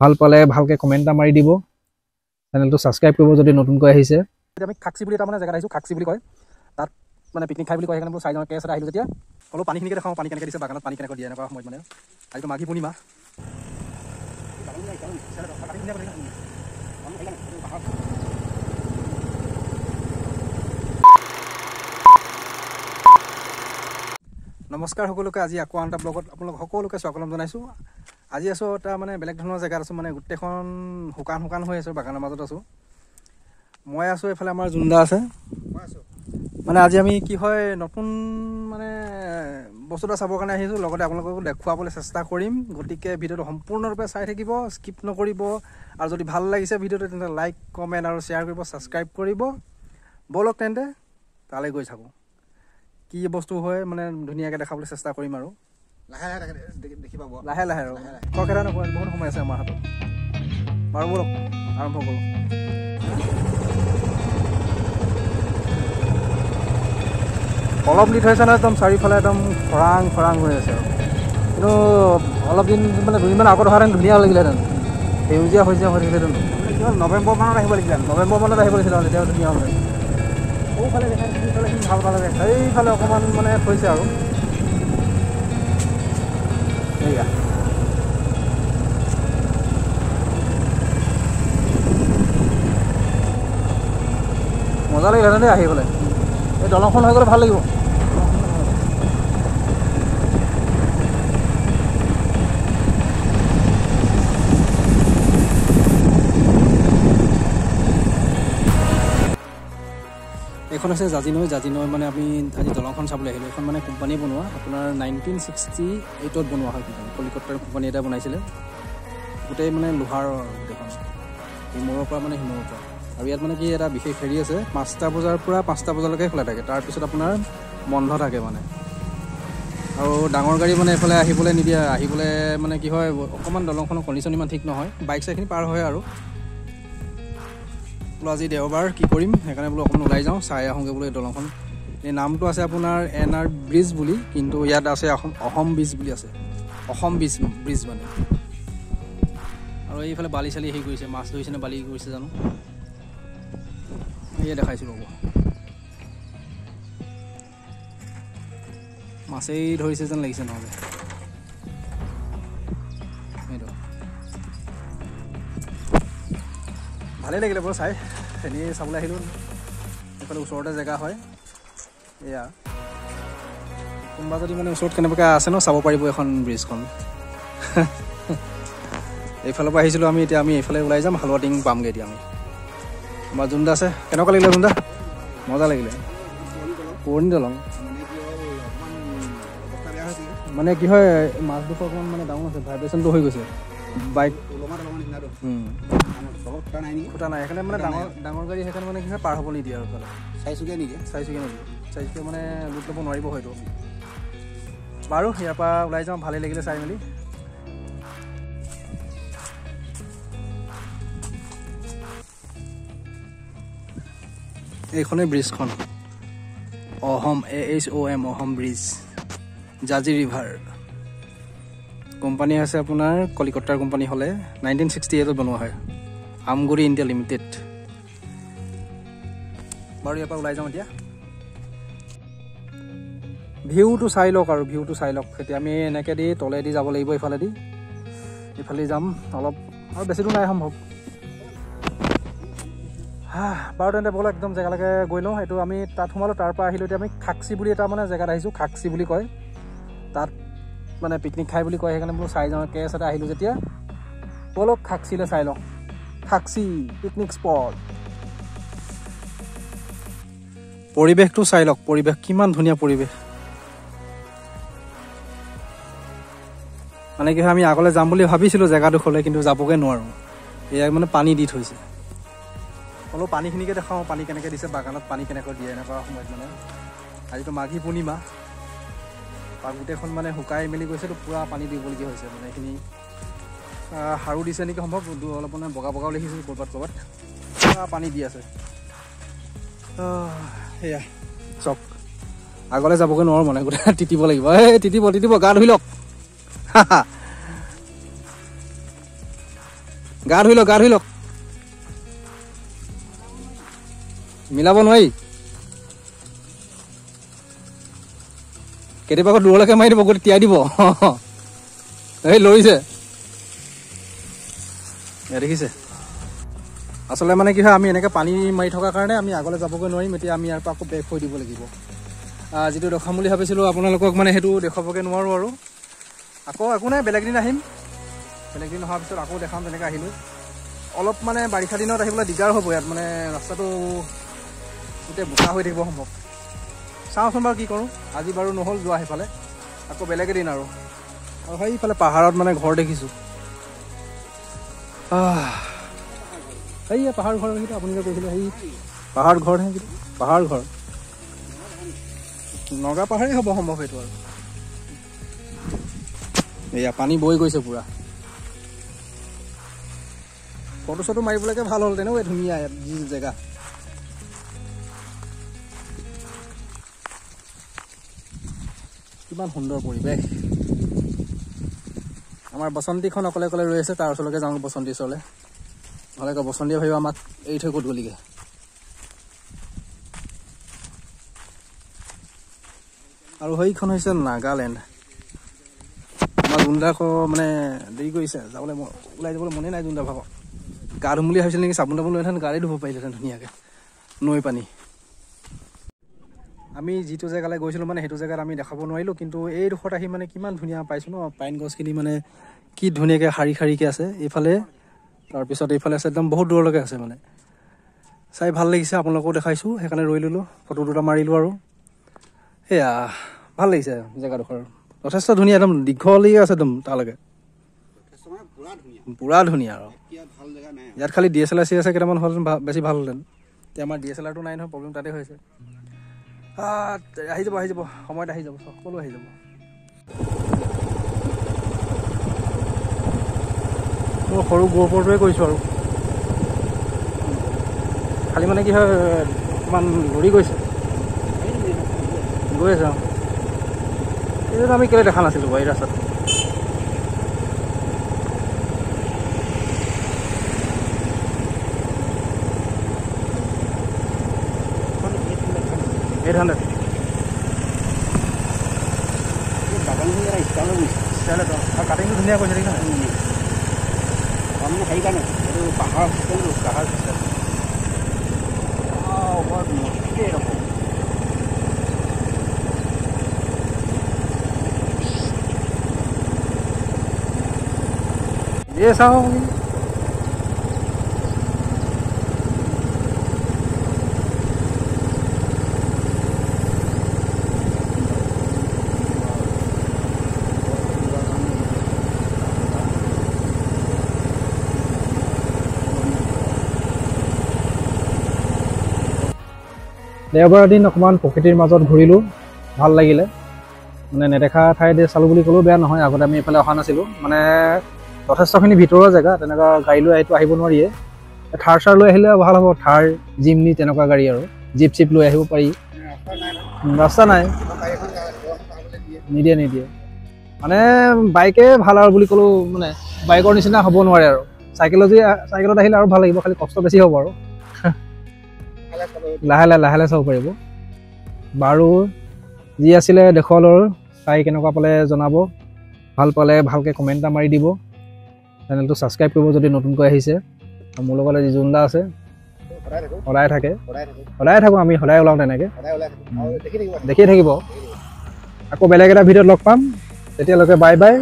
ভাল পালে ভালকে কমেন্ট এটা মাৰি দিব চ্যানেলটো সাবস্ক্ৰাইব কৰিব যদি নতুন কৈ আহিছে আমি খাক্সি বুলি এটা মানে জায়গা আহিছো খাক্সি বুলি কয় তাত মানে পিকনিক খাই বুলি কয় এখানে সাইজৰ কেছ আহিলো যেতিয়া কলো পানী কিনে দেখাও পানী কেনেকৈ দিছে বাগানত পানী কেনেকৈ দিয়া এনেকুৱা সময় মানে আজিটো মাঘী পূৰ্ণিমা नमस्कार সকলোকে আজি আকো আনটা ব্লগত আপোনালোক সকলোকে স্বাগতম জনাইছো আজি আছো এটা মানে বেলেগ ধৰণৰ জায়গা আছো মানে গুটেখন হুকান হুকান হৈ আছে বাগানৰ মাজত আছো মই আছো এফালে আমাৰ জুনদা আছে মই আছো মানে আজি আমি কি হয় নতুন মানে বস্তুটা চাবৰ কাৰণে আহিছো লগতে আপোনালোকক দেখুৱাবলৈ চেষ্টা কৰিম গটিকে ভিডিওটো সম্পূৰ্ণৰূপে চাই থাকিব স্কিপ নকৰিব আৰু যদি ভাল লাগিছে ভিডিওটো তেন্তে লাইক কমেন্ট আৰু শেয়াৰ কৰিব সাবস্ক্ৰাইব কৰিব বলক তেন্তে তালে গৈ থাকো কি বস্তু হয় মানে ধুনিয়াকে দেখাবলৈ চেষ্টা কৰিম আৰু লাহে লাহে দেখি পাবো লাহে লাহে ককেৰা ন বহুত সময় আছে আমাৰ হাতত বাৰু বলক আৰম্ভ কৰো অলপ লিট হৈছে না একদম চাৰিফালে একদম খৰাং খৰাং হৈ আছে কিন্তু অলপ দিন মানে দুদিনমান আগত হোৱাৰ ধুনীয়া লাগিলেহেঁতেন সেউজীয়া হৈ যায় হৈ থাকিলেহেঁতেন নৱেম্বৰ মানত আহিব লাগিলে নৱেম্বৰ মানত আহিব লাগিছিল তেতিয়া ধুনীয়া হ'ল সৌফালে দেখা ভাল ভাল লাগে সেইফালে অকণমান মানে হৈছে আৰু সেয়া মজা লাগিলেহেঁতেন দেই আহি পেলাই এই দলংখন হৈ গ'লে ভাল লাগিব এখন আছে জাজিনৈ জাজিনৈ মানে আমি আজি দলংখন চাবলৈ আহিলোঁ এখন মানে কোম্পানী বনোৱা আপোনাৰ 1968ত বনোৱা হয় কলিকতাৰ কোম্পানী এটা বনাইছিলে গোটেই মানে লোহাৰ দেখোন হিমৰৰ পৰা মানে হিমৰৰ পৰা আৰু ইয়াত মানে কি এটা বিশেষ হেৰি আছে 5টা বজাৰ পৰা 5টা বজালৈকে খোলা থাকে তাৰপিছত আপোনাৰ বন্ধ থাকে মানে আৰু ডাঙৰ গাড়ী মানে এফালে আহিবলৈ নিদিয়ে আহিবলৈ মানে কি হয় অকণমান দলংখনৰ কণ্ডিশ্যন ইমান ঠিক নহয় বাইক চাইখিনি পাৰ হয় আৰু আজি দেওবাৰ কি কৰিম সেইকাৰণে বোলো অকণ ওলাই যাওঁ চাই আহোঁগৈ বোলো এই দলংখন এই নামটো আছে আপোনাৰ NR ব্ৰিজ বুলি কিন্তু ইয়াত আছে অসম ব্ৰিজ বুলি আছে অসম ব্ৰিজ মানে আৰু এইফালে বালি চালি হেৰি কৰিছে মাছ ধৰিছে নে বালি কৰিছে জানো এয়া দেখাইছোঁ ৰ'ব মাছেই ধৰিছে যেন লাগিছে নহ'লে ভালেই লাগিলে বাৰু চাই এনেই চাবলৈ আহিলোঁ এইফালে ওচৰতে জেগা হয় এয়া কোনোবা যদি মানে ওচৰত কেনেবাকৈ আছে ন চাব পাৰিব এখন ব্ৰিজখন এইফালৰ পৰা আহিছিলোঁ আমি এতিয়া আমি এইফালে ওলাই যাম হালৱাটিং পামগৈ এতিয়া আমি আমাৰ জুনদা আছে কেনেকুৱা লাগিলে জুনদা মজা লাগিলে পুৰণি দলং মানে কি হয় মাছডোখৰ অকণমান মানে ডাঙৰ আছে ভাইব্ৰেশ্যনটো হৈ গৈছে বাইক খুটা নাই সেইকাৰণে মানে ডাঙৰ ডাঙৰ গাড়ী সেইকাৰণে মানে কি হয় পাৰ হ'ব নিদিয়ে আৰু ফালে চাইছোগৈ নেকি চাইছোগৈ মানে লুট ল'ব নোৱাৰিব হয়তো বাৰু ইয়াৰ পৰা ওলাই যাওঁ ভালেই লাগিলে চাই মেলি এইখনেই ব্ৰিজখন Assam AHOM Assam bridge জাজি river company আছে আপোনাৰ কলিকতাৰ কোম্পানী হ'লে 1968ত বনোৱা হয় আমগুৰি ইণ্ডিয়া লিমিটেড বাৰু ইয়াৰ পৰা ওলাই যাওঁ এতিয়া ভিউটো চাই লওক আৰু ভিউটো চাই লওক এতিয়া আমি এনেকৈ দি তলেদি যাব লাগিব এইফালেদি এইফালে যাম অলপ আৰু বেছি দূৰ নাই সম্ভৱ বাৰু তেন্তে ব'লক একদম জেগালৈকে গৈ লওঁ সেইটো আমি তাত সোমালোঁ তাৰ পৰা আহিলোঁ এতিয়া আমি খাক্সি বুলি এটা মানে জেগাত আহিছোঁ খাক্সি বুলি কয় তাত মানে পিকনিক খাই বুলি কয় সেইকাৰণে বোলো চাই যাওঁ কেছ এটা আহিলোঁ যেতিয়া ব'লক খাক্সিলৈ চাই লওঁ খাক্সি পিকনিক স্পট পৰিৱেশটো চাই লওক পৰিৱেশ কিমান ধুনীয়া পৰিৱেশ মানে কি হয় আমি আগলৈ যাম বুলি ভাবিছিলোঁ জেগাডোখৰলৈ কিন্তু যাবগৈ নোৱাৰোঁ এয়া মানে পানী দি থৈছে অলপ পানীখিনিকে দেখাওঁ পানী কেনেকৈ দিছে বাগানত পানী কেনেকৈ দিয়ে এনেকুৱা সময়ত মানে আজিতো মাঘী পূৰ্ণিমা গোটেইখন মানে শুকাই মেলি গৈছেতো পূৰা পানী দিবলগীয়া হৈছে মানে এইখিনি সাৰো দিছে নেকি সম্ভৱ অলপ মানে বগা বগাও লিখিছোঁ ক'ৰবাত ক'ৰবাত পানী দি আছে সেয়া চক আগলৈ যাবগৈ নোৱাৰোঁ মানে গোটেই তিতিব লাগিব এই তিতিব তিতিব গা ধুই লওক गार हुई लो मिलाब नारि केट दूरलेके मारि गोटे তিয়াই দিব लरिसे देखिसे आसल मानने कि आम एने पानी मारि थकार कारण आम आगे जाबगे नारिम एटा आम यार आको बेक हो दी लगे जी देखाम भाई आपलोक मैं सो देखे नो आको एक ना बेलेग दिन आम बेलेग दिन अहार पास आको देखाम जैसे अलग मानने बारिशा दिन दिगदार हम इतना मानने रास्ता तो गोटे बोटा हो थी सम्भव चाँचन बार कि करूँ आज बार नहल जो सीफाले आको बेलेगे दिन और सीफाले पहाड़ मानने घर देखी पहाड़ घर अपनी पहाड़ घर है पहाड़ घर नगा पहाड़े हम सम्भव ये पानी बह गई पूरा फटो चटो मारे भल हल तेन धुनिया जी जगह कितना सुंदर परिवेश आम बसंती अकले अकले रही है तार ओसरलेके जाऊँ बसंती ओसरले ना बसंती भाई आम एरी थी कत गलिगे और सही नागालैंड आम जुनदा मानने देरी ऊपर मने ना जुनदा भाग गा धुम भी भाई निकी साबुन ताबुन लाइन गाड़े धुब पारिले धुनिया नई पानी आम जी जैगाले गई मैं सो जैगात देखा नारिल कि यहडोखर आम कि धुनिया पासी न पाइन गसखि मानने कि धुनिया शारी शारिके आफाले तार ये एकदम बहुत दूरलेके आसे मानने चाय भल लगे अपनों देखा रही ललो फटो दूटा मारिल और एया भल लगे जैगाडोखर यथेष धुनिया एकदम दीघलिए एकदम तक पूरा धुनिया इतना खाली डि एस एल आर सी कटान बेसि भल हलन डि एस एल आर तो ना ना प्रब्लेम तक समय सकलो सर गोपुरटे खाली मानने कि घूरी गई गई आम देखा ना बार रास्ता ठंडा काटिंग धुनिया कैसे पहाड़ ये साहब देवबार दिन अकमान प्रकृतिर मजत घूरिलो भल लागिले माने नेदेखा ठाई चालू बुली कलो बेया नहय आगते आमी एफाले अहा नासिलो माने यथेष्टखिनि भितरर जगह तेनका गाड़ी लो आइतो आहिब नोवारिए थार सार लो आहिले भल हबो थार जिमनी तेनका गाड़ी आरो जीप सिप लो आहिब पारि रास्ता नाय निदिए निदिए माने बाइके भल आरो बुली कलो माने बाइकर निसिना हबो नोवारि आरो साइकेलत आहिले आरो भल लागिबो खाली कष्ट बेसि हबो आरो लाहे लाहे सब पार बारू जी आছিলে देखल चाय के पाले भल पाले भालके कमेंट एट मारि दिबो चैनल तो सबसक्राइब करिबो जदि नतुनक आहिसे मोर लगत जी जुनदा आसे हदाय थाको आमी हदाय ओलाउ तनेके देखि थाकिबो आको बेलेग एटा भिडियो लग पाम तेतिया लगे बाय बाय